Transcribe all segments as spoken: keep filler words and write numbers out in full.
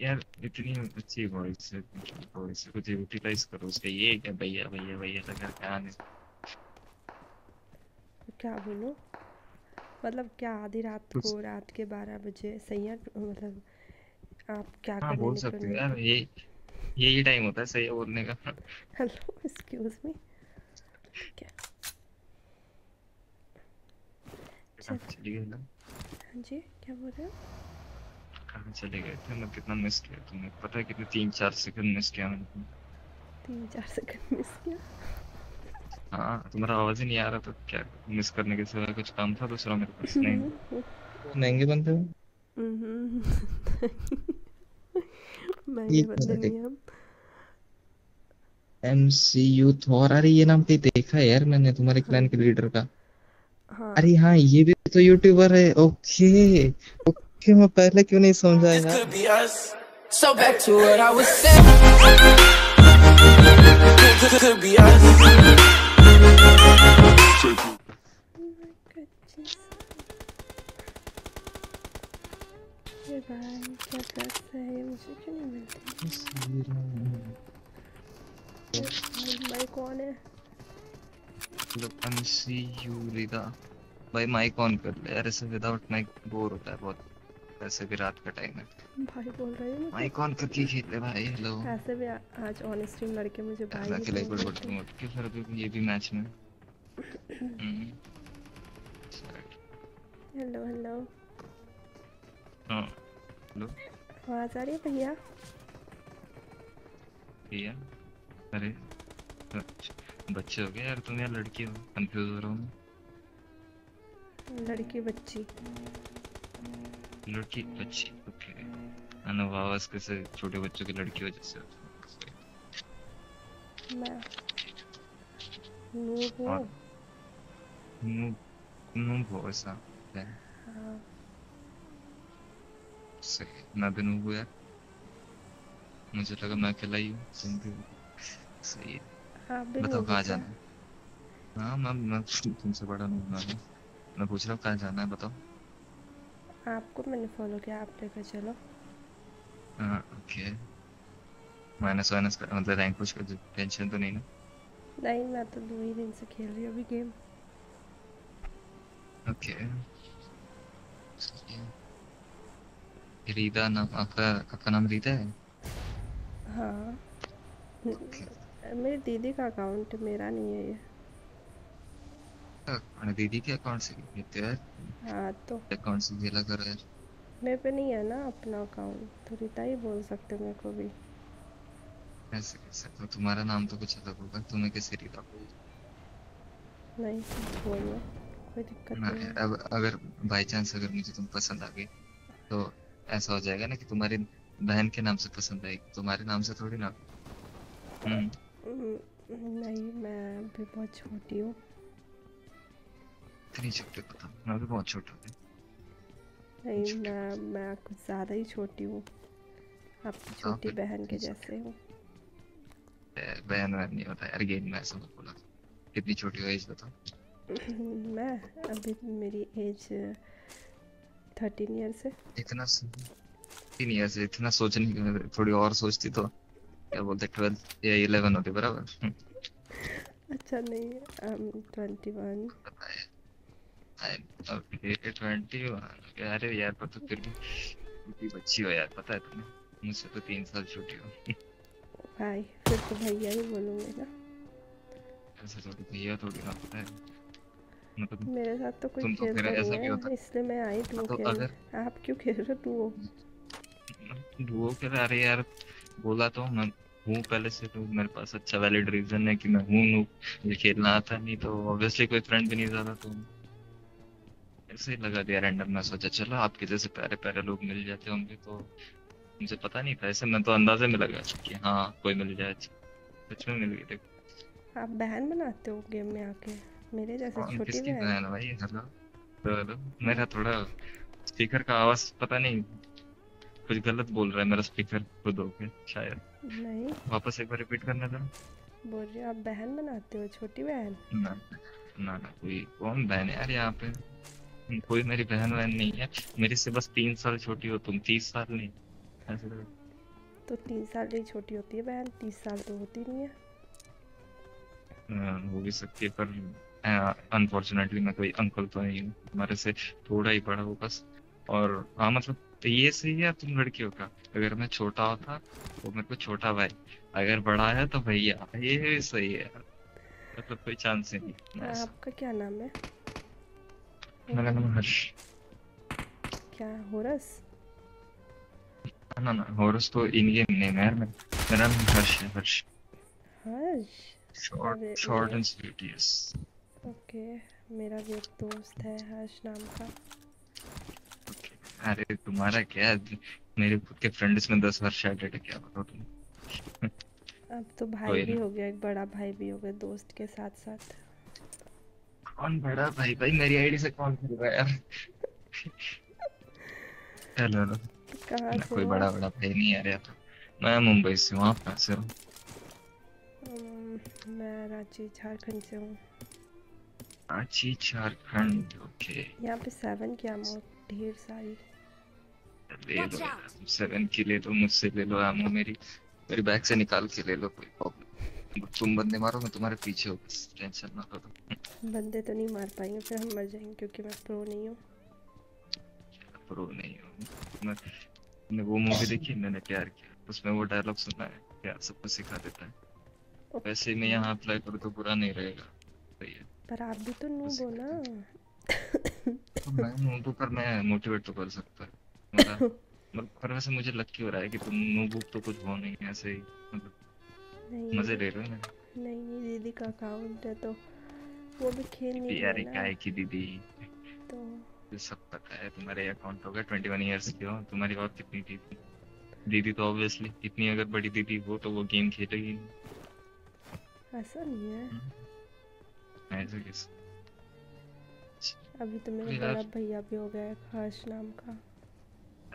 यार इतनी अच्छी वॉइस है, वॉइस को यूटिलाइज करो उसका। ये क्या भैया भैया भैया लगा क्या है, क्या बोलो मतलब क्या आधी रात को रात के बारह बजे सही है, मतलब आप क्या हाँ, बोल सकते हैं यार, ये यही टाइम होता है सही बोलने का। हेलो एक्सक्यूज मी, क्या हाँ जी क्या बोल रहे हो, कहाँ चले गए थे? मैं कितना मिस किया तुमने, पता है कितने तीन चार सेकंड मिस किया मैंने, तीन चार सेकंड मिस किया। हाँ तुम्हारा आवाज ही नहीं आ रहा था, क्या मिस करने के सिवा कुछ काम था दूसरा मेरे पास नहीं? महंगे बनते हो महंगे बनते नहीं हम। एमसीयू थॉर, अरे ये नाम कहीं देखा है यार मैंने, तुम्हारे क्लैन के लीडर का। अरे हाँ ये भी तो यूट्यूबर है, ओके कि मैं पहले क्यों नहीं समझा यार। So back to what I was saying, could be us. ये भाई क्या करता है, मुझे क्यों नहीं मिलती? भाई कौन है? लोग एमसी यूरिदा भाई माइक ऑन कर ले यार, ऐसे विदाउट माइक बोर होता है बहुत। ऐसे भी रात का टाइम है भाई, बोल रही हूं माइक ऑन करके खेल ले भाई। हेलो ऐसे भी आज ऑन स्ट्रीम लड़के मुझे भाई लड़के लाइक गुड गुड मोड के सर, अभी ये भी मैच में। हेलो हेलो हां हेलो, आवाज आ रही है भैया भैया? अरे बच्चे हो गए यार तुम, यार लड़की हो, कंफ्यूज हो रहा हूं। लड़की बच्ची लड़की बच्ची ओके, आवाज कैसे छोटे बच्चों की लड़की हो जैसे। मैं नूब हूँ, नूब नूब हो ऐसा है हाँ। सही मैं भी नूब हूँ यार, मुझे लगा मैं अकेला ही हूँ। सही है हाँ, बताओ कहाँ जाना है? हाँ मैं मैं तुमसे बड़ा नूब हूँ, मैं पूछ रहा हूँ कहाँ जाना है बताओ। आपको मैंने फॉलो किया, आप लेकर चलो। हाँ ओके, माइनस माइनस का मतलब रैंक पुश का टेंशन तो नहीं ना? नहीं मैं तो दो ही दिन से खेल रही हूँ अभी गेम। ओके रीदा नाम आपका, आपका नाम रीदा है? हाँ okay. मेरी दीदी का अकाउंट, मेरा नहीं है ये। दीदी के अकाउंट से यार हाँ, तो अकाउंट से खेला कर यार, मेरे पे नहीं है ना अपना अकाउंट, तो रीता ही बोल सकते मेरे को भी। ऐसे कैसे, तो तुम्हारा नाम तो कुछ अलग होगा, तुम्हें कैसे रीता बोल? नहीं बोलो कोई दिक्कत नहीं। अब अगर बाई चांस अगर मुझे तुम पसंद आ गई तो ऐसा हो जाएगा ना कि तुम्हारी बहन के नाम से पसंद आएगी, तुम्हारे नाम से थोड़ी ना। नहीं मैं भी बहुत छोटी हूँ। इतनी छोटी? पता मैं भी बहुत छोटा हूँ। नहीं मैं मैं कुछ ज़्यादा ही छोटी हूँ, आपकी छोटी बहन के जैसे हूँ। बहन बहन नहीं होता यार गेम में, ऐसा मत बोला। कितनी छोटी हो एज बताओ? मैं अभी मेरी एज थर्टीन ईयर्स है। इतना थर्टीन ईयर्स है, इतना सोचने थोड़ी और सोचती तो क्या बोलते ट्वेल्थ या इलेवन होती बराबर। अच्छा नहीं ट्वेंटी वन ट्वेंटी वन अरे यार पता तो फिर भी बच्ची हो यार, पता है तुम्हें मुझसे तो तीन साल छोटी हो। भाई फिर तो भैया ही बोलूँगी ना, ऐसे थोड़ी भैया थोड़ी ना, पता है मतलब मेरे साथ तो कोई खेल नहीं है इसलिए मैं आई डुओ तो खेल। आप क्यों खेल रहे हो डुओ? डुओ खेल अरे यार बोला तो मैं हूँ पहले से, तो मेरे पास अच्छा वैलिड रीजन है कि मैं हूँ नूब, ये खेलना आता नहीं तो ऑब्वियसली कोई फ्रेंड भी नहीं ज्यादा, तो ऐसे ही लगा दिया रैंडम। मैं सोचा चलो आपके जैसे प्यारे प्यारे लोग मिल जाते होंगे, तो मुझे पता नहीं था ऐसे, मैं तो अंदाजे में लगा कि हाँ कोई मिल जाए, सच में मिल गई। आप बहन बनाते हो गेम में आके मेरे जैसे छोटी बहन? भाई हेलो हेलो, मेरा थोड़ा स्पीकर का आवाज पता नहीं कुछ गलत बोल रहा है मेरा स्पीकर, खुद हो गया शायद। नहीं वापस एक बार रिपीट करना था। बोल रही आप बहन बनाते हो, छोटी बहन? ना ना ना कोई कौन बहन है यार, यहाँ पे कोई मेरी बहन बहन नहीं है, मेरे से बस तीन साल छोटी हो तुम, तीस साल नहीं तो तीन साल की छोटी होती है बहन, तीस साल तो होती नहीं है। हो भी सकती है, पर अनफॉर्चुनेटली मैं कोई अंकल तो नहीं हूँ, हमारे से थोड़ा ही बड़ा हो बस। और हाँ मतलब तो ये सही है तुम लड़कियों का, अगर मैं छोटा होता तो मेरे को छोटा भाई, अगर बड़ा है तो भैया, ये सही है मतलब कोई चांस ही नहीं। आपका क्या नाम है? मेरा नाम हर्ष। क्या होरस? ना ना होरस तो इनगेम नेम है, मेरा नाम हर्ष है। Harsh Harsh short short and sweet. Yes okay, मेरा भी एक दोस्त है हर्ष नाम का। अरे तुम्हारा क्या, मेरे खुद के फ्रेंड्स में दस हर्ष एडेड है, क्या बताओ तुम। अब तो भाई भी हो गया, एक बड़ा भाई भी हो गया दोस्त के साथ साथ। कौन बड़ा भाई? भाई मेरी आईडी से कौन खेल रहा है यार। हेलो हेलो, कहां से? कोई बड़ा बड़ा भाई नहीं आ रहा। मैं मुंबई से हूं, आप कहां से हो? मैं रांची झारखंड से हूं। रांची झारखंड, ओके। यहां पे सेवन की आमो ढेर सारी ले लो, सेवन की ले लो, मुझसे ले लो आमो, मेरी मेरी बैग से निकाल के ले लो, कोई प्रॉब्लम। तुम बंदे मारो, मैं तुम्हारे पीछे हूँ, टेंशन ना करो। बंदे तो नहीं मार पाएंगे, फिर हम मर जाएंगे, क्योंकि मैं प्रो नहीं हूँ। प्रो नहीं हूँ मैं। तुमने वो मूवी देखी मैंने प्यार किया, उसमें वो डायलॉग सुना है, प्यार सबको सिखा देता है। वैसे मैं यहाँ अप्लाई करूँ तो बुरा नहीं रहेगा, सही है। पर आप भी तो नूब हो ना। मैं नूब हूँ, पर मैं मोटिवेट तो कर सकता है। पर वैसे मुझे लकी हो रहा है कि तुम नोबुक तो कुछ हो नहीं, ऐसे ही मतलब मजे ले रहे हो ना। नहीं दीदी का अकाउंट है तो वो भी खेल नहीं रहा है ना। यार की दीदी तो ये सब पता है, तुम्हारे अकाउंट होगा इक्कीस इयर्स की हो तुम्हारी। और कितनी दीदी दीदी तो ऑब्वियसली इतनी, अगर बड़ी दीदी हो तो वो गेम खेलेगी नहीं। ऐसा नहीं है, ऐसा कैसे? अभी तो मेरा बड़ा भैया भी हो गया है हर्ष नाम का।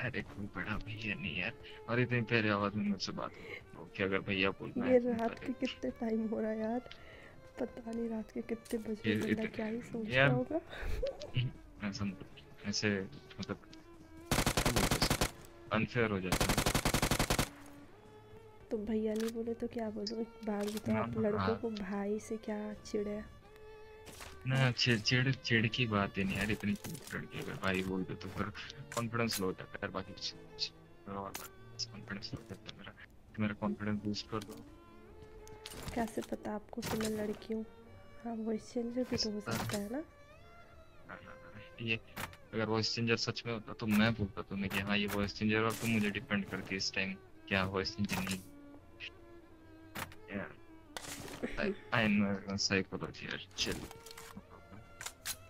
अरे कोई बड़ा भैया नहीं यार, और इतनी प्यारी आवाज में मुझसे बात करो। ओके अगर भैया बोलना है। ये रात के कितने टाइम हो रहा है यार, पता नहीं रात के कितने बजे, बंदा क्या ही सोच रहा होगा। ऐसा ऐसे मतलब अनफेयर हो जाता है। तो भैया नहीं बोले तो क्या बोलूं? एक बार भी तो आप लड़कों को भाई से क्या चिड़े ना, चिड़ चिड़ की बात ही नहीं यार, इतनी लड़की अगर भाई बोल दो तो फिर कॉन्फिडेंस लो हो जाता है यार। बाकी कुछ कॉन्फिडेंस लो हो जाता है मेरा, कि मेरा कॉन्फिडेंस बूस्ट कर दो। कैसे पता आपको कि मैं लड़की हूँ? हाँ वॉइस चेंजर भी तो हो सकता है ना। ये अगर वॉइस चेंजर सच में होता तो मैं बोलता तुम्हें कि हाँ ये वॉइस चेंजर, और तुम मुझे डिपेंड करती इस टाइम क्या वॉइस चेंजर नहीं। I am psychology, chill.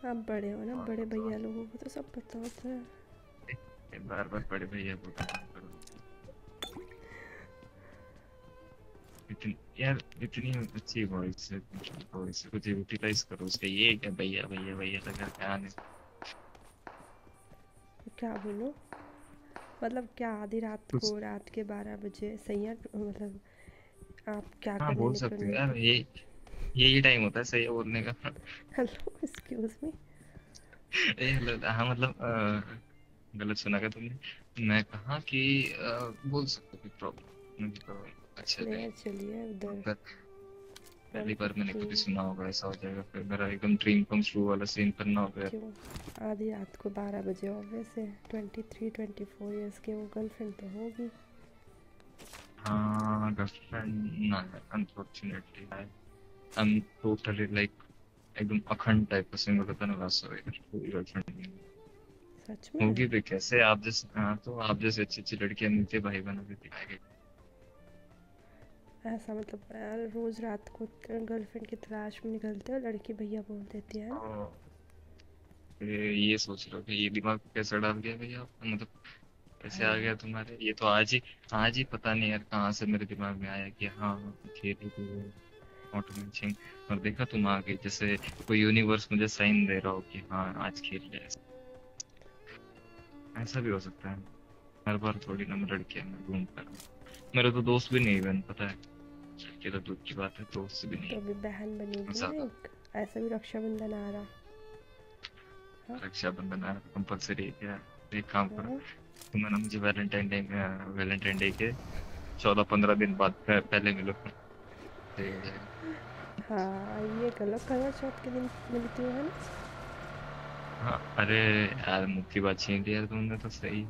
आप बड़े हो ना, बड़े भैया लोगों को तो सब पता होता है। बार बार बड़े भैया बोलता हूँ इतनी यार, इतनी अच्छी वॉइस है, वॉइस को यूटिलाइज करो उसका। ये क्या भैया भैया भैया लगा क्या आने? क्या बोलो मतलब क्या आधी रात को, रात के बारह बजे सही है मतलब आप क्या करने बोल सकते हो यार? ये यही टाइम होता है सही है बोलने का। Hello excuse me. ए हेलो, हाँ मतलब आ, गलत सुना क्या तुमने? मैं कहा कि आ, बोल सकते हो प्रॉब्लम तो अच्छा है। चलिए उधर पहली बार मैंने कभी सुना होगा, ऐसा हो जाएगा फिर मेरा एकदम ड्रीम कम ट्रू वाला सीन करना होगा। आधी रात को बारह बजे ऑब्वियस है, तेईस चौबीस इयर्स के वो गर्लफ्रेंड तो होगी। हाँ गर्लफ्रेंड ना है अनफॉर्चुनेटली, I'm totally like एकदम अखंड टाइप का सिंगल होता ना वैसा है। गर्लफ्रेंड सच में होगी भी कैसे? आप जैसे, हाँ तो आप जैसे अच्छी अच्छी लड़कियां मिलती भाई बना के दिखाएगी ऐसा। मतलब यार रोज रात को गर्लफ्रेंड की तलाश में निकलते हो, लड़की भैया बोल देती है। ये ये सोच रहा हूँ कि ये दिमाग कैसे डाल गया भैया, मतलब कैसे आ गया तुम्हारे? ये तो आज ही आज ही पता नहीं यार कहाँ से मेरे दिमाग में आया कि हाँ खेल ऑटोमेशन। और देखा तुम आगे जैसे कोई यूनिवर्स मुझे साइन दे रहा हो कि हाँ आज खेल ले। ऐसा भी हो सकता है, हर बार थोड़ी ना मैं लड़कियां ढूंढता हूँ। मेरा तो दोस्त भी नहीं बन, पता है लड़के तो दूर की बात है, दोस्त भी नहीं। तो भी बहन बनेगी ना एक, ऐसा भी रक्षाबंधन आ रहा। रक्षाबंधन आ रहा कंपलसरी है क्या? एक काम करो तो मैडम जी वैलेंटाइन डे में वैलेंटाइन डे के चौदह पंद्रह दिन बाद पहले मिलो। हाँ ये गलत करवा चौथ के दिन मिलती है ना। हाँ अरे यार मुक्की बात छीन यार तुमने तो सही।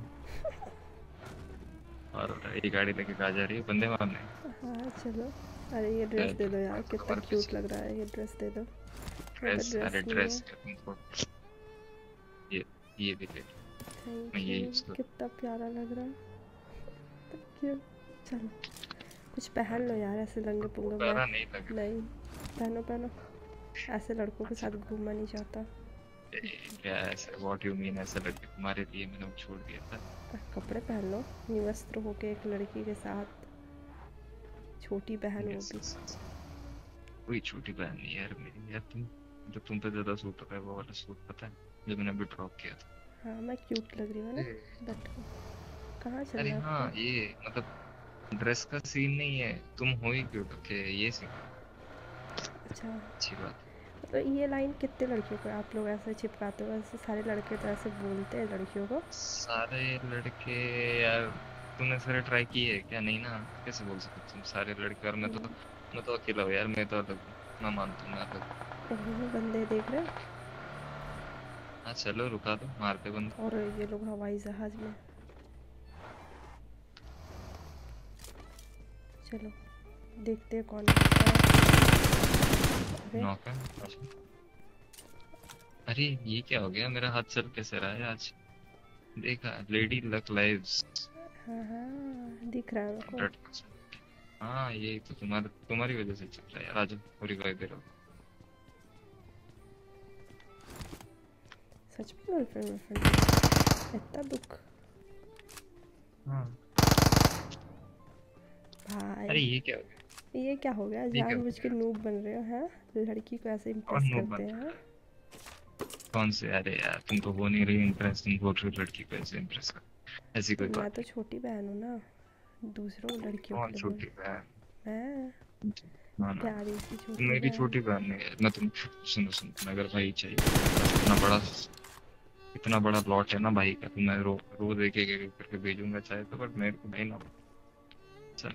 और ये गाड़ी लेके कहाँ जा रही है बंदे मारने? हाँ चलो अरे ये ड्रेस दे दो यार कितना क्यूट लग रहा है ये ड्रेस दे दो। ड्रेस अरे ड्रेस ये ये भी दे मैं ये कितना प्यारा लग रहा है क्यों। चलो कुछ पहन लो यार ऐसे लंगे पुंगे में नहीं लगे। नहीं पहनो पहनो ऐसे लड़कों के साथ घूमना नहीं चाहता। ऐसे व्हाट यू मीन ऐसे लड़के तुम्हारे लिए मैंने छोड़ दिया था। कपड़े पहन लो निवस्त्र होके एक लड़की के साथ छोटी बहन होगी। कोई छोटी बहन नहीं यार मेरी यार तुम जो तुम पे ज्यादा सूट कर वो वाला सूट पता है जो मैंने अभी ड्रॉप किया था। हाँ मैं क्यूट लग रही हूँ ना बट कहाँ चल रहा है? हाँ ये मतलब ड्रेस का सीन नहीं है तुम हो ही क्यूट के ये सीन। अच्छा अच्छी बात तो ये लाइन कितने लड़कियों को आप लोग ऐसे चिपकाते हो? ऐसे सारे लड़के तो ऐसे बोलते हैं लड़कियों को। सारे लड़के यार तुमने सारे ट्राई किए है क्या? नहीं ना कैसे बोल सकते तुम सारे लड़के। और मैं तो मैं तो अकेला हूँ यार मैं तो अलग मैं मानता हूँ मैं अलग। बंदे देख रहे हो? हाँ चलो रुका दो मारते बंदे। और ये लोग हवाई जहाज में चलो देखते हैं कौन नौका। अरे ये क्या हो गया मेरा हाथ चल कैसे रहा है आज? देखा लेडी लक लाइव्स। हाँ हाँ दिख रहा है मेरे को। हाँ ये तो तुम्हारे तुम्हारी वजह से चल रहा है यार। आज पूरी गाइड करो सच में गर्लफ्रेंड गर्लफ्रेंड इतना दुख। हाँ भाई अरे ये क्या हो गया ये क्या हो गया जानबूझ के नूब बन रहे हो। हाँ लड़की को ऐसे इंप्रेस करते हैं। कौन से अरे यार तुम तो वो नहीं रही इंप्रेस तुम बोल रहे हो लड़की को ऐसे इंप्रेस कर ऐसी कोई बात। मैं तो छोटी बहन हूँ ना दूसरों लड़कियों की। छोटी बहन मैं प्यारी सी छोटी मेरी छोटी बहन नहीं ना तुम। सुनो सुनो अगर भाई चाहिए इतना बड़ा इतना बड़ा लॉट है ना भाई का तो मैं रो रोज एक एक करके भेजूंगा चाहे तो बट मेरे को नहीं ना। चल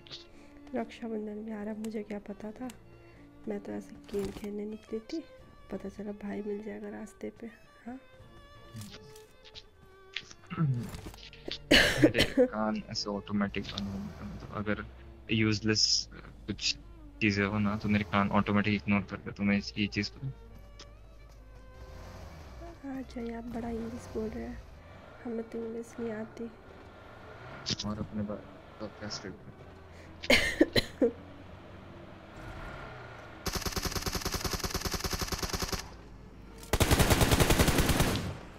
रक्षाबंधन में आ रहा मुझे क्या पता था मैं तो ऐसे गेम खेलने निकली थी पता चला भाई मिल जाएगा रास्ते पे। हाँ मेरे कान ऐसे ऑटोमेटिक तो अगर यूजलेस कुछ चीजें हो ना तो मेरे कान ऑटोमेटिक इग्नोर करते तुम्हें ये चीज को। हाँ चाहिए आप बड़ा इंग्लिश बोल रहे हैं हमें तो इंग्लिश नहीं आती। और अपने पॉडकास्ट पे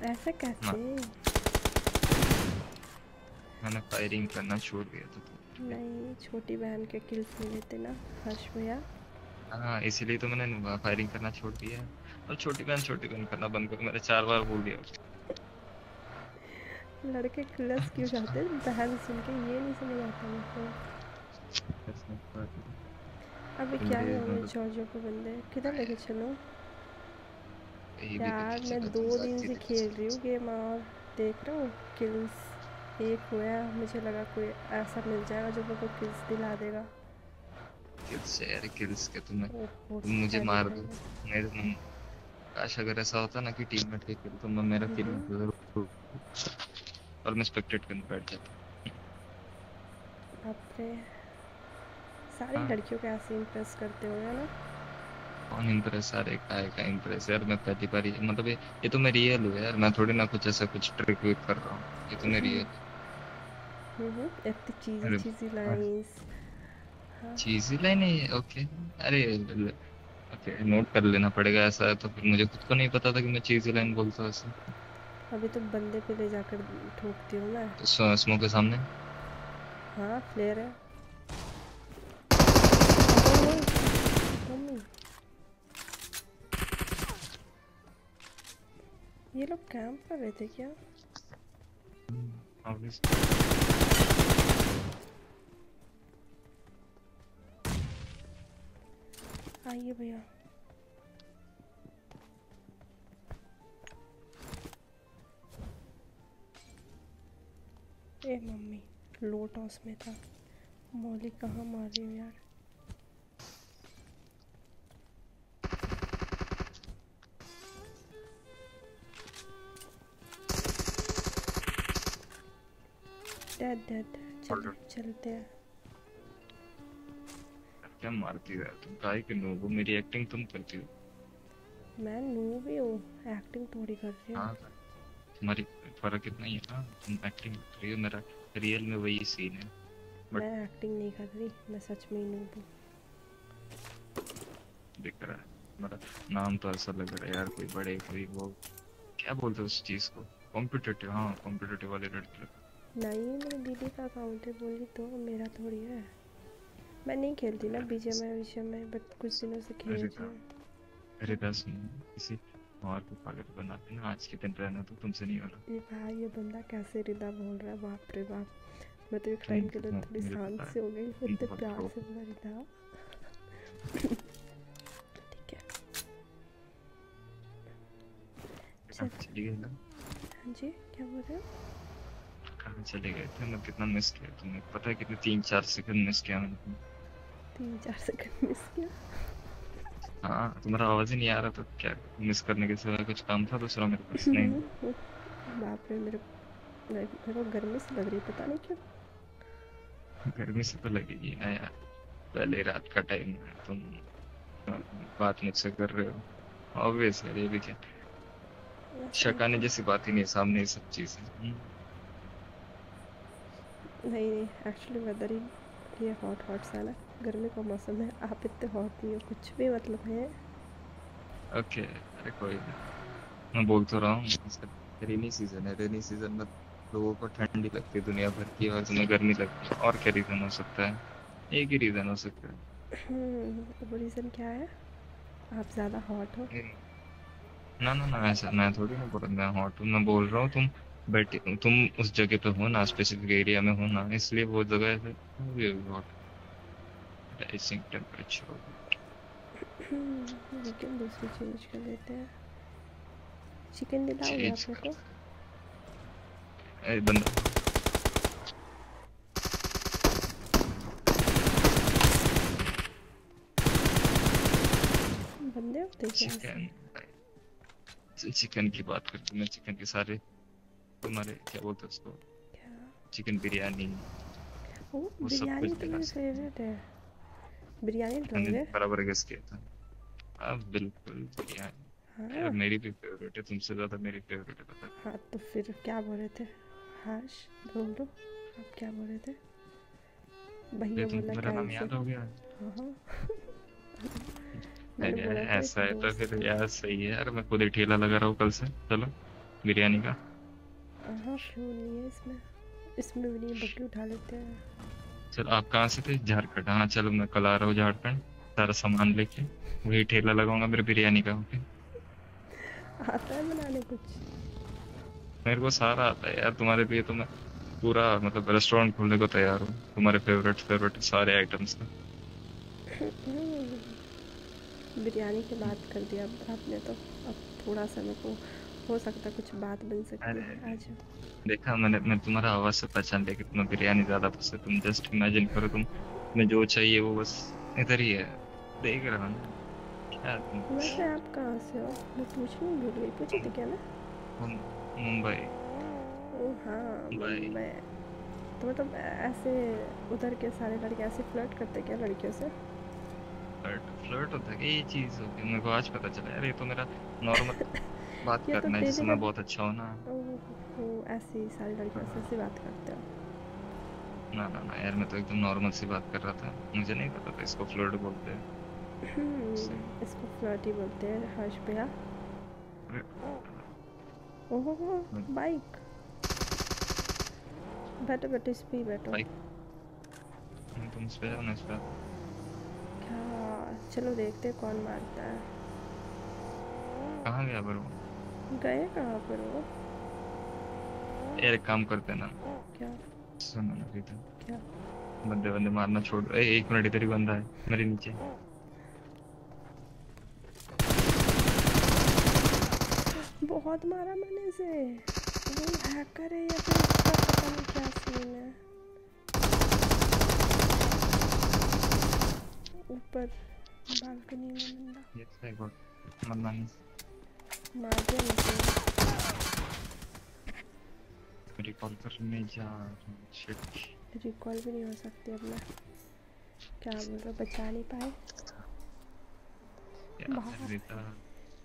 ऐसा कैसे मैंने फायरिंग करना छोड़ दिया था तो। नहीं छोटी बहन के किल्स नहीं लेते ना हर्ष भैया। हाँ इसीलिए तो मैंने फायरिंग करना छोड़ दिया और छोटी बहन छोटी बहन करना बंद कर मैंने चार बार बोल दिया। लड़के किल्स क्यों जाते हैं बहन सुन के ये नहीं समझ आता मुझको। अभी क्या होगा जॉर्जियो के बंदे किधर लेके चलो यार मैं दो दिन से खेल रही हूँ गेम और देख रहा हूँ किल्स एक हुआ मुझे लगा कोई ऐसा मिल जाएगा जो मुझको किल्स दिला देगा। किल्स यार किल्स के तुम्हें तुम मुझे मार दो मेरे। काश अगर ऐसा होता ना कि टीममेट के किल तो मैं मेरा किल जरूर और मैं स्पेक्टेट करने बैठ जाता। आपने सारी हाँ। लड़कियों को ऐसे इंप्रेस करते हो ना? कौन इंप्रेस सारे काय का इंप्रेस यार मैं पहली बार मतलब ये, ये तो मैं रियल हूँ यार मैं थोड़ी ना कुछ ऐसा कुछ ट्रिक विक कर रहा हूँ ये तो मैं रियल। हम्म इतनी cheesy cheesy lines cheesy line है ओके। अरे ओके नोट कर लेना पड़ेगा ऐसा है तो फिर मुझे खुद को नहीं पता था कि मैं चीज़ी लाइन बोलता हूँ ऐसे। अभी तो बंदे पे ले जाकर ठोकती हूँ मैं तो स्मोक के सामने। हाँ फ्लेयर है ये लोग कैंप कर रहे थे क्या? आइए भैया ए मम्मी लोटा उसमें था। मौली कहाँ मार रही हूँ यार। डैड डैड चल चलते हैं। क्या मारती है तुम भाई के नूब। मेरी एक्टिंग तुम करती हो। मैं नूब ही हूँ, एक्टिंग थोड़ी कर रही हूँ। तुम्हारी फर्क इतना ही है ना, तुम एक्टिंग कर रही हो, मेरा रियल में वही सीन है। बट मैं एक्टिंग नहीं कर रही, मैं सच में नूब हूँ। दिख रहा है मेरा नाम तो ऐसा लग रहा है यार, कोई बड़े कोई वो क्या बोलते हैं उस चीज को, कॉम्पिटिटिव। हाँ कॉम्पिटिटिव वाले लड़के। नहीं मेरी दीदी का अकाउंट है बोली तो, मेरा थोड़ी है। मैं नहीं खेलती ना बीजीएमआई बीजीएमआई, बट कुछ दिनों से खेल रही हूं। अरे दस किसी और को पागल बनाते ना आज के दिन, रहना तो तुमसे नहीं हो रहा। ये भाई ये बंदा कैसे रिदा बोल रहा है, बाप रे बाप। मैं तो एक टाइम के लिए थोड़ी शांत से हो गई, इतने प्यार से बोला रिदा। ठीक है चलिए ना। हां जी क्या बोल रहे हो, कहाँ चले गए थे? मैं कितना मिस किया तुमने, पता है कितने? तीन चार सेकंड मिस किया मैंने। तीन चार सेकंड मिस किया? हाँ तुम्हारा आवाज ही नहीं आ रहा था। क्या मिस करने के सिवा कुछ काम था दूसरा मेरे पास? नहीं। बाप रे मेरे मेरे गर्मी से लग रही, पता नहीं क्यों। गर्मी से तो लगेगी ना यार, पहले रात का टाइम है, तुम बात मुझसे कर रहे हो, ऑब्वियस है। ये भी क्या शकाने जैसी बात ही नहीं, सामने ये सब चीजें। नहीं नहीं एक्चुअली वेदर ही ये हॉट हॉट सा ना, गर्मी का मौसम है। आप इतने हॉट नहीं हो, कुछ भी मतलब है। ओके अरे कोई नहीं, मैं बोल तो रहा हूँ रेनी सीजन है। रेनी सीजन में लोगों को ठंडी लगती है दुनिया भर की, और तुम्हें गर्मी लगती है। और क्या रीज़न हो सकता है? एक ही रीज़न हो सकता है। वो रीज़न क्या है? आप ज़्यादा हॉट हो। ना ना ना ऐसा मैं थोड़ी ना बोल रहा हूँ हॉट हूँ, मैं बोल रहा हूँ तुम बट तुम उस जगह पे हो ना, स्पेसिफिक एरिया में हो ना, इसलिए वो जगह है राइजिंग टेंपरेचर। लेकिन दूसरी चीज कर लेते हैं। चिकन दिलाओ आप लोगों को। ए बंदा बंदे होते हैं। चिकन चिकन की बात करते, मैं चिकन के सारे तुम्हारे क्या बोलते उसको, चिकन बिरयानी, वो सब कुछ दिला सकते हैं। बिरयानी तुमने बराबर गेस किया था। अब बिल्कुल बिरयानी हाँ। मेरी भी फेवरेट है, तुमसे ज्यादा मेरी फेवरेट है पता है। हाँ तो फिर क्या बोल रहे थे? हाश बोल दो आप क्या बोल रहे थे भैया? बोला मेरा नाम याद हो गया। हाँ ऐसा है तो फिर यार सही है यार, मैं खुद ही ठेला लगा रहा हूँ कल से। चलो बिरयानी का हाँ क्यों नहीं है इसमें, इसमें भी नहीं, बकरी उठा लेते हैं। चल आप कहाँ से थे? झारखंड। हाँ चलो मैं कल आ रहा हूँ झारखंड, सारा सामान लेके वही ठेला लगाऊंगा मेरे बिरयानी का। ओके आता है बनाने कुछ? मेरे को सारा आता है यार, तुम्हारे लिए तो मैं पूरा मतलब रेस्टोरेंट खोलने को तैयार हूँ, तुम्हारे फेवरेट फेवरेट सारे आइटम्स का। बिरयानी की बात कर दिया आपने तो, अब थोड़ा सा मेरे को हो सकता है कुछ बात बन सकती है आज। देखा मैंने, मैं तुम्हारा आवाज से पहचान लिया कि तुम्हें बिरयानी ज्यादा पसंद है। तुम जस्ट इमेजिन करो, तुम तुम्हें जो चाहिए वो बस इधर ही है, देख रहा हूँ क्या तुम। वैसे आप कहाँ से हो? मैं पूछने भूल गई, पूछी थी क्या मैं? मुंबई। ओह हाँ मुंबई। तो मतलब ऐसे उधर के सारे लड़के ऐसे फ्लर्ट करते क्या लड़कियों से? फ्लर्ट फ्लर्ट होता है ये चीज़ होती है, मेरे को आज पता चला। अरे तो मेरा नॉर्मल बात करना है जिसमें बहुत अच्छा हो ना, वो ऐसी सारी लड़कियों से बात करते हो। ना ना ना यार मैं तो एकदम नॉर्मल सी बात कर रहा था, मुझे नहीं पता था इसको फ्लर्ट बोलते हैं। इसको फ्लर्ट ही बोलते हैं हर्ष भैया। ओहो बाइक बैठो बैठो इस पे बैठो। तुम इस पे ना इस पे क्या? चलो देखते हैं कौन मारता है। कहाँ गया पर वो? गए कहाँ पर वो? यार काम करते ना। क्या? सुनो ना प्रीता। क्या? बंदे बंदे मारना छोड़। ए, एक मिनट इधर ही बंदा है मेरे नीचे। बहुत मारा मैंने इसे। वो हैकर है या फिर पता नहीं क्या सीन है। ऊपर बालकनी में बंदा मार दिया मुझे। रिकॉल करने जा शिट, रिकॉल भी नहीं हो सकती अब मैं। क्या बोल रहा, बचा नहीं पाए।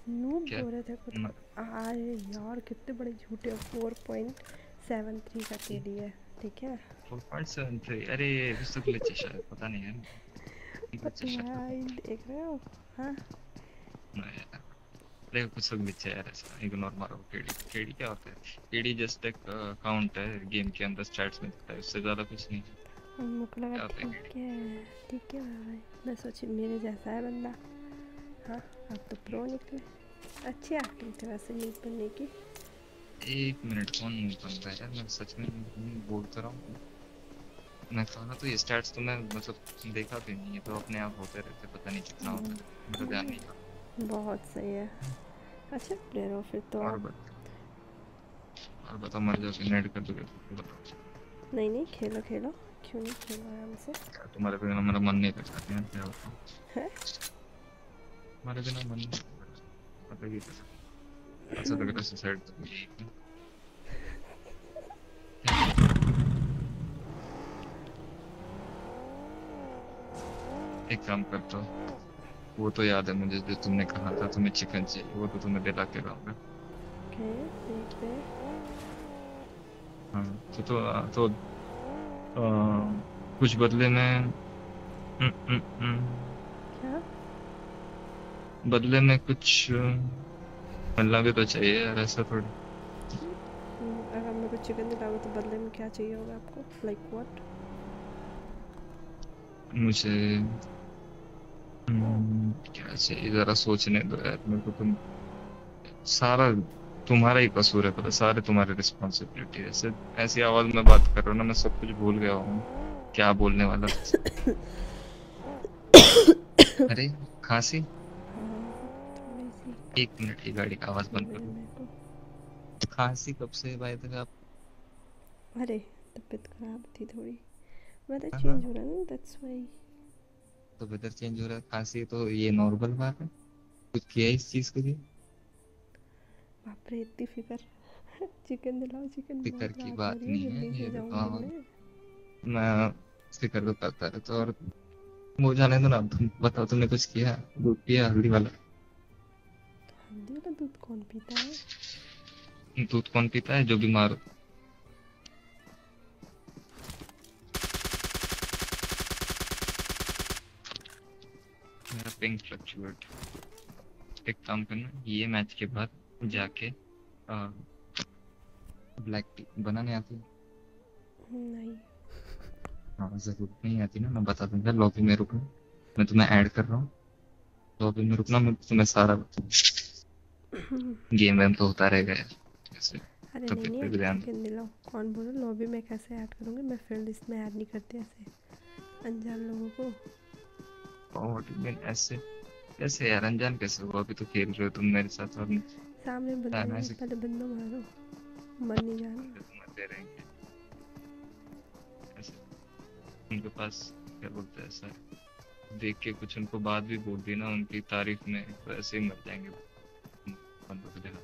नूब बोल रहे थे कुछ। अरे यार कितने बड़े झूठे। फोर पॉइंट सेवन थ्री का के लिए ठीक है, फोर पॉइंट सेवन थ्री। अरे इस तो ग्लिच है शायद, पता नहीं है। अच्छा भाई देख रहे हो? हां नहीं देखो, कुछ ग्लिच है यार, ऐसा इग्नोर मारो। केडी केडी क्या होता है? केडी जस्ट एक काउंट है गेम के अंदर, स्टैट्स में दिखता है, उससे ज्यादा कुछ नहीं। मुझे लगा ठीक है, ठीक है भाई, मैं सोची मेरे जैसा है बंदा। हाँ अब तो प्रो निकले, अच्छी एक्टिंग करा से नींद पड़ने की। एक मिनट, कौन नींद पड़ता है यार? मैं सच में बोलता रहा हूँ मैं। खाना तो ये स्टैट्स तो मैं मतलब देखा भी नहीं है, तो अपने आप होते रहते, पता नहीं कितना होता है, मेरा ध्यान नहीं था। बहुत सही है, अच्छा प्लेयर हो फिर तो। और बताओ, और बताओ, मर जाओ कि नेट कर दोगे? बताओ। नहीं नहीं खेलो खेलो, क्यों नहीं खेलो हमसे? तुम्हारे बिना मेरा मन नहीं करता यार, क्या होता है तुम्हारे बिना मन नहीं करता। पता ही था, ऐसा लग रहा है सुसाइड करेगी। एक काम करता हूँ, वो तो याद है मुझे जो तुमने कहा था तुम्हें चिकन चाहिए, वो तो तुम्हें दिला के लाऊंगा। ओके ठीक है। हाँ तो तो, तो आ, कुछ बदले में न, न, न, क्या? बदले में कुछ मिलना भी तो चाहिए यार, ऐसा थोड़ी। अगर मेरे को चिकन दिलाओगे तो बदले में क्या चाहिए होगा आपको? Like like what? मुझे न, क्या चाहिए, जरा सोचने दो यार मेरे को। तुम सारा तुम्हारा ही कसूर है, पता, सारे तुम्हारी रिस्पॉन्सिबिलिटी है। ऐसे ऐसी आवाज में बात कर रहा हूँ ना, मैं सब कुछ भूल गया हूँ क्या बोलने वाला। अरे खांसी, एक मिनट, ये गाड़ी का आवाज बंद करो। खांसी कब से भाई तक आप? अरे तबीयत खराब थी थोड़ी, वेदर चेंज हो रहा है ना, दैट्स व्हाई। तो वेदर चेंज हो रहा है, खांसी तो ये नॉर्मल बात है। कुछ किया इस चीज के लिए? बाप रे इतनी फिकर। चिकन दिलाओ, चिकन फिकर की बात नहीं है ये बताओ। मैं फिकर तो करता रहता हूँ। और वो जाने दो ना, तुम बताओ तुमने कुछ किया? दूध पिया हल्दी वाला? हल्दी वाला दूध कौन पीता है? दूध कौन पीता है? जो बीमार हो। मेरा पिंक फ्लक्चुएट। एक काम करना, ये मैच के बाद जाके आ, ब्लैक टी बनाने आती है? नहीं। हाँ जरूर नहीं आती ना, मैं बता दूंगा। लॉबी में रुकना, मैं तुम्हें ऐड कर रहा हूँ। लॉबी में रुकना, मैं तुम्हें सारा बताऊँ। गेम वेम तो होता रहेगा यार। अरे तो नहीं नहीं, चिकन दिलाओ कौन बोल रहा? लॉबी में कैसे ऐड करूँगी मैं? फ्रेंड इसमें ऐड नहीं करते ऐसे अनजान लोगों को। और ऐसे कैसे यार अनजान कैसे हुआ? अभी तो खेल रहे हो तुम मेरे साथ, और सामने बंदा मारो, पहले बंदा मारो, मर नहीं जाना। मरते रहेंगे ऐसे। उनके पास क्या बोलते हैं सर, देख के कुछ उनको बात भी बोल दी ना उनकी तारीफ में, तो ऐसे ही मर जाएंगे बंदों के जहाँ।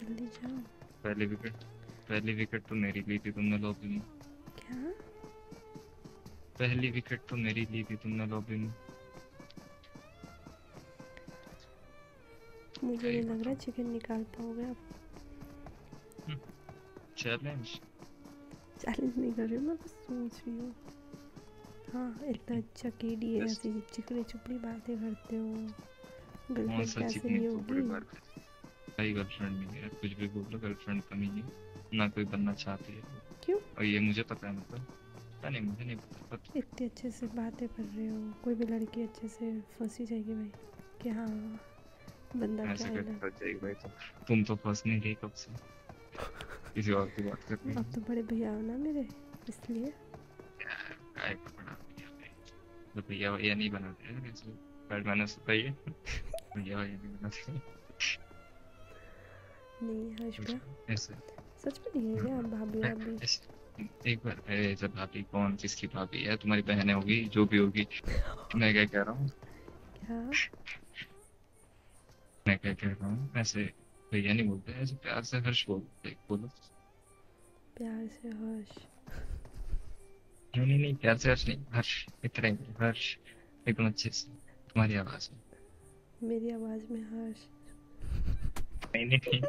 जल्दी जाओ। पहली विकेट, पहली विकेट तो मेरी ली थी तुमने लॉबी में। क्या? पहली विकेट तो मेरी ली थी तुमने लॉबी में। मुझे नहीं लग रहा चिकन निकाल पाओगे आप। चैलेंज चैलेंज नहीं कर रही, मैं बस सोच रही हूँ। हाँ इतना अच्छा केडी है, ऐसी चिकनी चुपड़ी बातें करते हो। गर्लफ्रेंड कैसे नहीं होगी? भाई गर्लफ्रेंड नहीं है, कुछ भी बोल लो, गर्लफ्रेंड कमी है ना, कोई बनना चाहती है। क्यों? और ये मुझे पता है, मतलब पता नहीं, मुझे नहीं पता। इतने अच्छे से बातें कर रहे हो, कोई भी लड़की अच्छे से फंसी जाएगी भाई कि हाँ बंदा क्या है भाई। तो तुम तो फंस नहीं रही कब से, किसी और की बात करते हो। अब तो बड़े भैया हो ना मेरे, इसलिए काय पकड़ा तो भैया भैया नहीं बनाते हैं इसलिए। पर मैंने सोचा ये भैया भैया नहीं बनाते नहीं। हर्ष भैया ऐसे सच में नहीं है क्या? भाभी भाभी एक बार अरे जब भाभी कौन किसकी भाभी है? तुम्हारी बहन होगी जो भी होगी। मैं क्या कह रहा हूँ मैं क्या कह रहा हूँ ऐसे भैया नहीं बोलते, ऐसे प्यार से हर्ष बोलते। बोलो प्यार से हर्ष। नहीं नहीं नहीं प्यार से हर्ष नहीं, हर्ष इतना ही हर्ष एकदम अच्छे से तुम्हारी आवाज में। मेरी आवाज में हर्ष? नहीं नहीं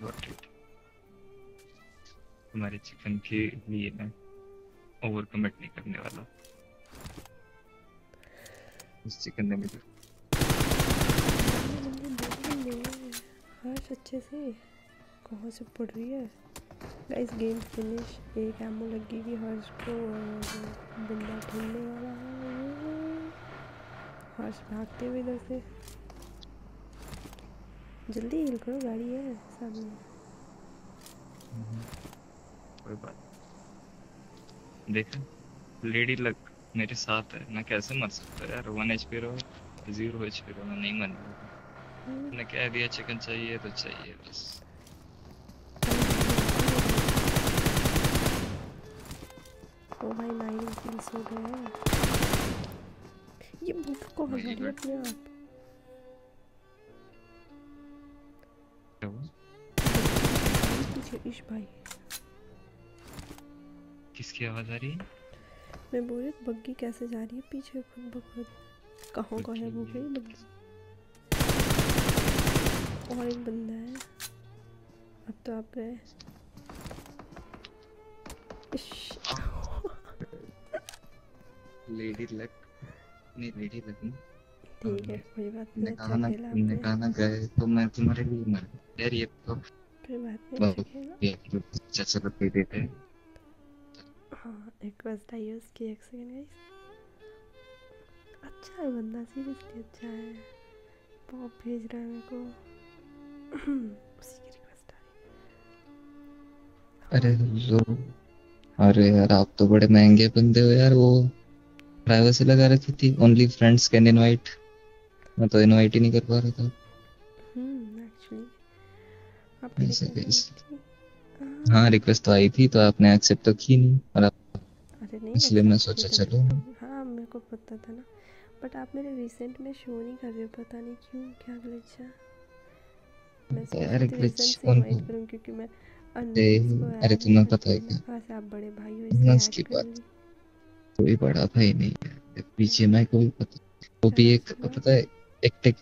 बड़ी तुम्हारे चिकन के लिए ना ओवर कमेंट नहीं करने वाला। उस चिकन ने मुझे हर्ष अच्छे से कहाँ से पड़ रही है गाइस। Game finish. एक एमो लगी कि हर्ष को बंदा ढूंढने वाला है। हर्ष भागते हुए इधर से। जल्दी हिल करो, गाड़ी है सामने। कोई बात। देखा लेडी लक मेरे साथ है मैं कैसे मर सकता यार। वन एच पी रहो, जीरो एच पी रहो, मैं नहीं मर रहा। मैं कह दिया चिकन चाहिए तो चाहिए बस। ओ भाई नाइन किल्स हो गए। ये बुक को हटाइए अपने आप। पीछे इश भाई। किसकी आवाज आ रही है? मैं बोल रही बग्गी कैसे जा रही है पीछे खुद ब खुद। कहाँ को है वो भी बग्गी। और एक बंदा है। अब तो आप गए। लेडी लक नहीं लेडी लक नहीं ठीक है कोई बात नहीं। निकालना निकालना गए तो मैं तुम्हारे लिए मर यार। ये तो कोई बात नहीं ठीक है ना। चाचा लोग भी देते हैं। हाँ रिक्वेस्ट आई है उसकी। एक सेकंड गाइस। अच्छा है बंदा सीरियसली अच्छा है। पॉप भेज रहा है मेरे को। उसी की रिक्वेस्ट आ रही। अरे जो अरे यार आप तो बड़े महंगे बंदे हो यार। वो प्राइवेसी लगा रखी थी ओनली फ्रेंड्स कैन इनवाइट। मैं तो इनवाइट ही नहीं कर पा रहा था। हम्म एक्चुअली आप हाँ रिक्वेस्ट तो आई थी तो आपने एक्सेप्ट तो की नहीं और आप अरे नहीं इसलिए मैं सोचा चलो। हाँ मेरे को पता था ना बट आप मेरे रिसेंट में शो नहीं कर रहे हो पता नहीं क्यों। क्या ग्लिच है? मैं इसको इनवाइट करूं क्योंकि मैं अरे तुम्हें पता है क्या वैसे आप बड़े भाई हो इसलिए इसकी बात कोई बड़ा भाई नहीं है। बीजीएमआई को भी पता वो भी एक पता है एक टेक,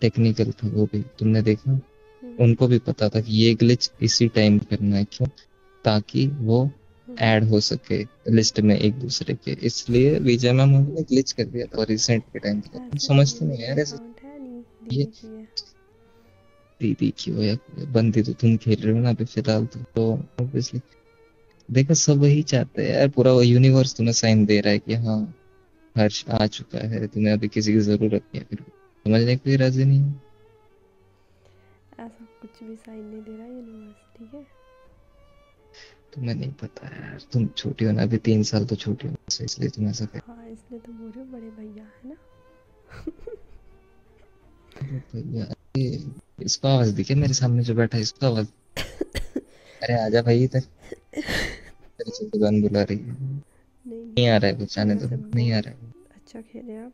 टेक्निकल था वो भी तुमने देखा। उनको भी पता था कि ये ग्लिच इसी टाइम करना है क्यों ताकि वो ऐड हो सके लिस्ट में एक दूसरे के। इसलिए बीजीएमआई ने ग्लिच कर दिया था रिसेंट के टाइम पे। समझते नहीं यार ये दीदी क्यों यार बंदी तो तुम खेल रहे हो ना अभी फिलहाल तो ऑब्वियसली देखो सब वही चाहते हैं यार। पूरा वो यूनिवर्स तुम्हें साइन दे रहा है कि हाँ हर्ष आ चुका है तुम्हें अभी किसी की जरूरत नहीं है। फिर समझने के लिए राजी नहीं है। ऐसा कुछ भी साइन नहीं दे रहा यूनिवर्स ठीक है। तुम्हें नहीं पता यार तुम छोटी हो ना अभी तीन साल तो छोटी हो इसलिए तुम ऐसा कर हाँ इसलिए तो बोल रहे हो बड़े भैया है ना। भैया इसको आवाज दिखे मेरे सामने जो बैठा है इसको आवाज। अरे आजा भाई इधर। तेरी तो दुकान बुला रही है। नहीं नहीं आ रहा है कुछ आने दो नहीं आ रहा है। अच्छा खेले आप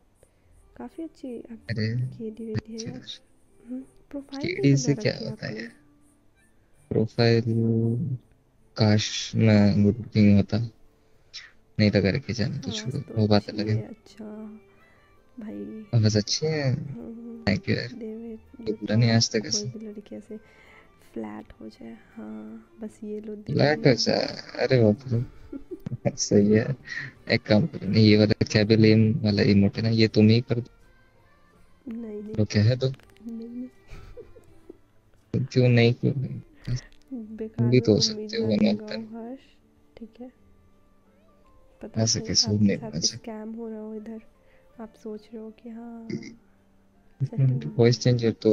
काफी अच्छी आप खेली हुई है यार। प्रोफाइल से क्या होता है प्रोफाइल। काश मैं गुड लुकिंग होता नहीं लगा रखे जाने तो छोड़ो वो बात अलग है। अच्छा भाई बस अच्छी है थैंक यू यार। पूरा नहीं आज तक ऐसे फ्लैट हो जाए। हाँ बस ये लो फ्लैट हो जाए। अरे बाप सही है। एक काम करो ये वाला कैबिलेम वाला इमोट है ना ये तुम ही कर दो। नहीं नहीं ओके है तो क्यों नहीं क्यों नहीं बेकार तो सकते हो ना ठीक है। पता ऐसे कैसे नहीं स्कैम हो रहा हो इधर। आप सोच रहे हो कि हाँ वॉइस चेंजर तो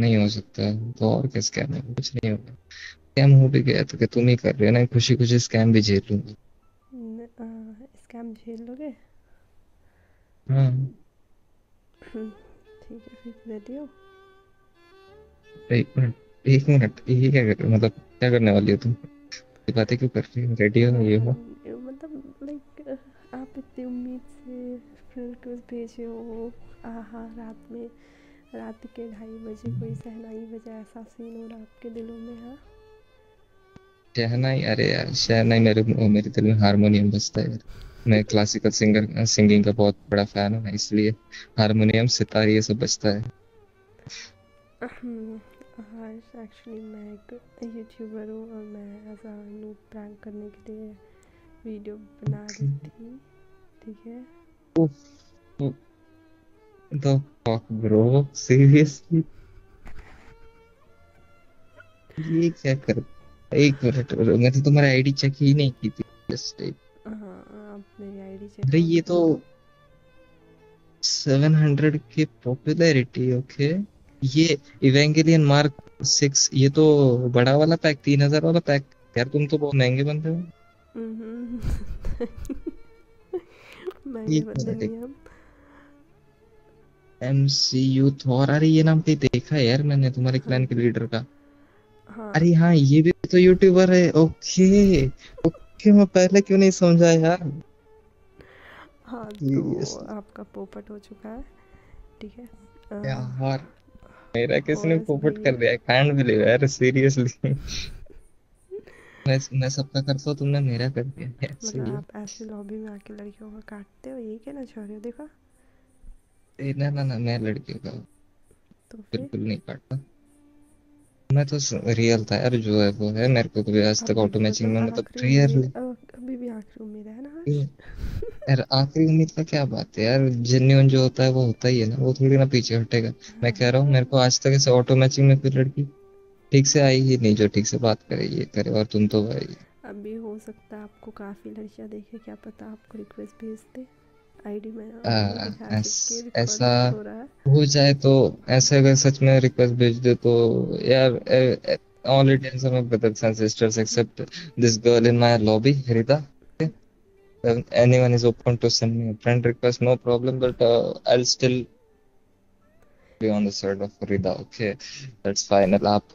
नहीं हो सकता तो और क्या स्कैम है। कुछ नहीं होगा स्कैम हो भी गया तो क्या तुम ही कर रहे हो ना। खुशी खुशी स्कैम भी झेल लूंगा। स्कैम झेल लोगे हाँ ठीक है फिर रेडी हो। एक मिनट एक मिनट ये क्या कर, मतलब क्या करने वाली हो तुम? बातें क्यों कर रही हो? रेडी हो? ये हो मतलब लाइक आप इतनी उम्मीद से फ्रेंड रिक्वेस्ट भेजे हो। हाँ रात में, रात के ढाई बजे कोई शहनाई बजा, ऐसा सीन हो रहा आपके दिलों में? हाँ शहनाई, अरे यार शहनाई मेरे मेरे दिल में हारमोनियम बजता है। मैं क्लासिकल सिंगर सिंगिंग का बहुत बड़ा फैन हूँ, इसलिए हारमोनियम सितार ये सब बजता है। हार्श एक्चुअली मैं एक यूट्यूबर हूँ और मैं ऐसा नूब प्रैंक करने के लिए वीडियो बना रही थी। ठीक है oh the fuck bro, seriously ये क्या कर? एक मिनट, मैंने तुम्हारा आईडी चेक ही नहीं की थी। जस्ट अरे ये तो सात सौ की पॉपुलैरिटी। ओके ये इवेंगेलियन मार्क सिक्स, ये तो बड़ा वाला पैक, तीन हजार वाला पैक। यार तुम तो बहुत महंगे बनते हो। महंगे बनते नहीं हम। एमसीयू थॉर, अरे ये नाम कहीं देखा है यार मैंने तुम्हारे क्लैन के लीडर का। हाँ। अरे हाँ ये भी तो यूट्यूबर है। ओके ओके मैं पहले क्यों नहीं समझा यार। हाँ तो आपका पोपट हो चुका है। ठीक है यार मेरा किसने पोपट कर दिया? कांड भी ले यार सीरियसली। मैं मैं सबका करता हूँ, तुमने मेरा कर दिया। मतलब आप ऐसे लॉबी में आके लड़कियों का काटते हो, ये क्या ना छोड़ रहे हो? देखा ना ना ना मैं लड़कियों का तो बिल्कुल नहीं काटता। मैं तो रियल था यार, जो है वो है। मेरे को कभी आज तक ऑटो मैचिंग में मतलब रियरली अभी भी आखिरी उम्मीद है ना यार। आखिरी उम्मीद का क्या बात है यार, जेन्युइन जो होता है वो होता ही है ना, वो थोड़ी ना पीछे हटेगा। मैं कह रहा हूँ मेरे को आज तक ऐसे ऑटो मैचिंग में कोई लड़की ठीक से आई ही नहीं जो ठीक से बात करे ये करे। और तुम तो भाई अभी हो सकता है आपको काफी लड़कियां देखे, क्या पता आपको रिक्वेस्ट भेज दे आईडी में। ऐसा हो जाए तो, ऐसे अगर सच में रिक्वेस्ट भेज दे तो यार all Indians of brothers and sisters except this girl in my lobby Hrida, anyone is open to send me friend request, no problem, but I will still be on the side of Hrida. Okay that's final. आप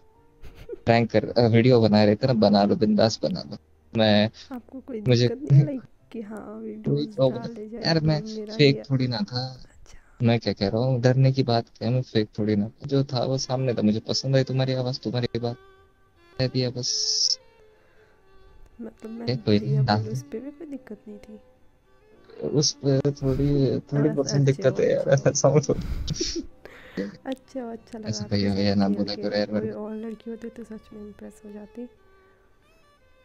prank कर video बना रहे थे ना, बना लो बिंदास बना लो। मैं आपको कोई दिक्कत नहीं लाइक कि हाँ वीडियो यार मैं फेक थोड़ी ना था। अच्छा। मैं क्या कह रहा हूँ, डरने की बात क्या, मैं फेक थोड़ी ना था। जो था वो सामने था, मुझे पसंद आई तुम्हारी आवाज तुम्हारी बात है दिया बस। मतलब मैं कोई उस पे भी कोई दिक्कत नहीं थी, उस पे थोड़ी थोड़ी परसेंट दिक्कत है यार समझो। अच्छा अच्छा लगा भैया भैया ना बोला करो यार, कोई और लड़की होती तो सच में इंप्रेस हो जाती।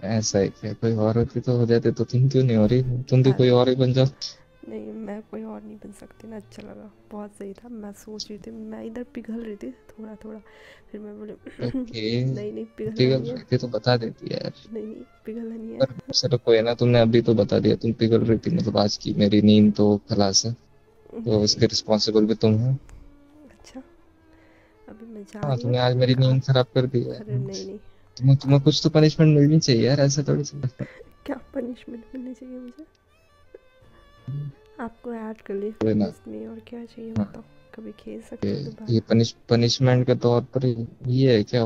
ऐसा ही क्या, कोई और होती तो हो जाते, तो तुम क्यों नहीं हो रही? तुम भी कोई और ही बन जाओ। नहीं मैं कोई और नहीं बन सकती ना। अच्छा लगा, बहुत सही था। मैं सोच रही थी, मैं इधर पिघल रही थी थोड़ा थोड़ा, फिर मैं बोली okay. नहीं नहीं पिघल पिघल रही थी तो बता देती यार। नहीं नहीं पिघल नहीं है। चलो कोई ना, तुमने अभी तो बता दिया तुम पिघल रही थी। मतलब आज की मेरी नींद तो खलास है, तो उसके रिस्पॉन्सिबल भी तुम हो। अच्छा अभी मैं जा रही हूं। हां तुमने आज मेरी नींद खराब कर दी है। अरे नहीं नहीं तुम्हें तुम्हें कुछ तो पनिशमेंट मिलनी चाहिए यार, ऐसा थोड़ी सी। क्या पनिशमेंट मिलनी चाहिए मुझे? आपको ऐड कर लिया इसमें और क्या चाहिए बताओ? कभी खेल सकते हैं दोबारा? ये पनिश पनिशमेंट के तौर पर ये है क्या?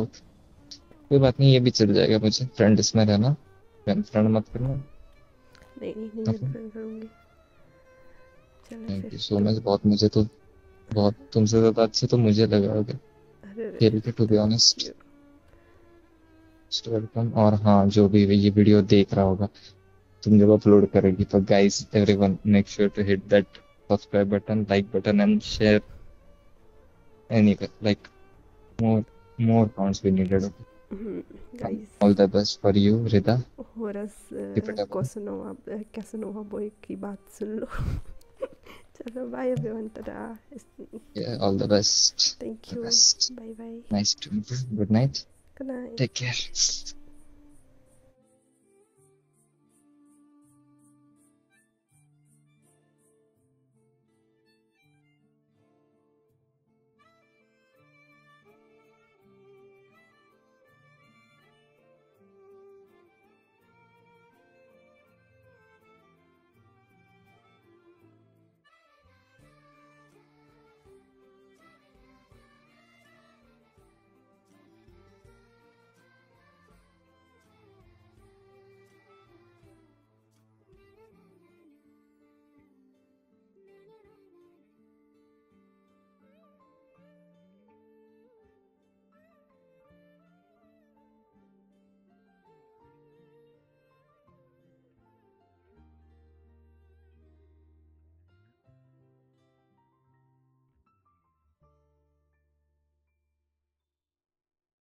कोई बात नहीं ये भी चल जाएगा। मुझे फ्रेंड इसमें रहना, फ्रेंड मत करना। नहीं नहीं नहीं फ्रेंड करूंगी। चलो थैंक यू सो मच, बहुत मुझे तो बहुत तुमसे ज्यादा अच्छे तो मुझे लगाओगे खेल के, टू बी ऑनेस्ट। वेलकम। और हाँ जो भी ये वीडियो देख रहा होगा तुम जब अपलोड करेगी तो guys everyone make sure to hit that subscribe button, like button and share, any like more more counts we needed. Guys all the best for you Hrida. Horus Casanova Casanova boy की बात सुन लो। चलो bye everyone, tata, all the best, thank you, bye bye, nice to, good night. Good night. Take care.